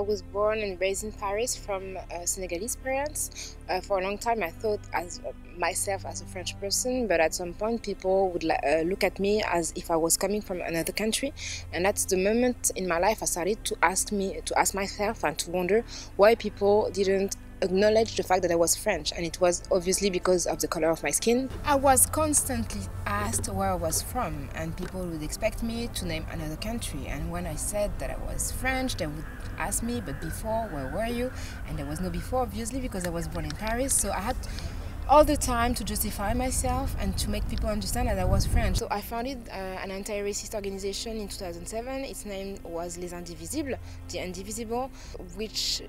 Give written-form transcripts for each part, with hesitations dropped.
I was born and raised in Paris from Senegalese parents. For a long time, I thought as myself as a French person, but at some point, people would look at me as if I was coming from another country, and that's the moment in my life I started to ask myself and to wonder why people didn't acknowledge the fact that I was French, and it was obviously because of the color of my skin. I was constantly asked where I was from, and people would expect me to name another country, and when I said that I was French, they would ask me, but before, where were you? And there was no before, obviously, because I was born in Paris, so I had all the time to justify myself and to make people understand that I was French. So I founded an anti-racist organization in 2007. Its name was Les Indivisibles, the Indivisible, which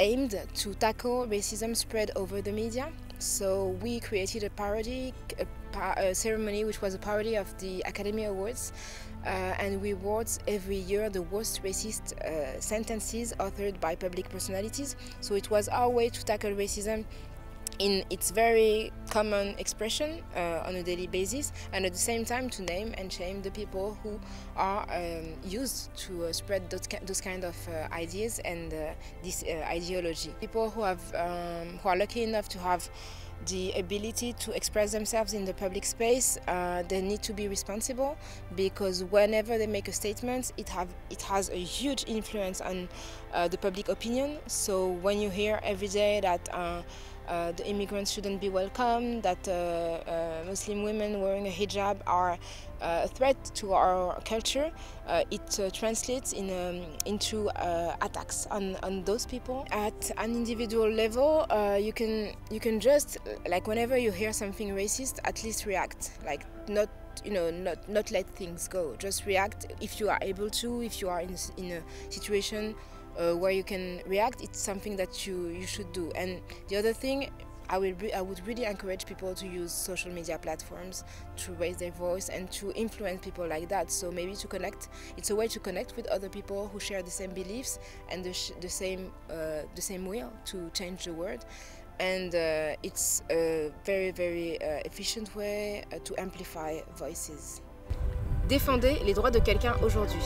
aimed to tackle racism spread over the media. So we created a ceremony which was a parody of the Academy Awards, and we award every year the worst racist sentences authored by public personalities. So it was our way to tackle racism in its very common expression on a daily basis, and at the same time to name and shame the people who are used to spread those kind of ideas and this ideology. People who are lucky enough to have the ability to express themselves in the public space, they need to be responsible, because whenever they make a statement, it has a huge influence on the public opinion. So when you hear every day that the immigrants shouldn't be welcome, that Muslim women wearing a hijab are a threat to our culture, it translates into attacks on those people. At an individual level, you can just, like, whenever you hear something racist, at least react, like, not let things go, just react if you are able to, if you are in a situation where you can react. It's something that you should do. And the other thing, I would really encourage people to use social media platforms to raise their voice and to influence people like that. So maybe to connect, it's a way to connect with other people who share the same beliefs and the same will to change the world. And it's a very, very efficient way to amplify voices. Défendez les droits de quelqu'un aujourd'hui.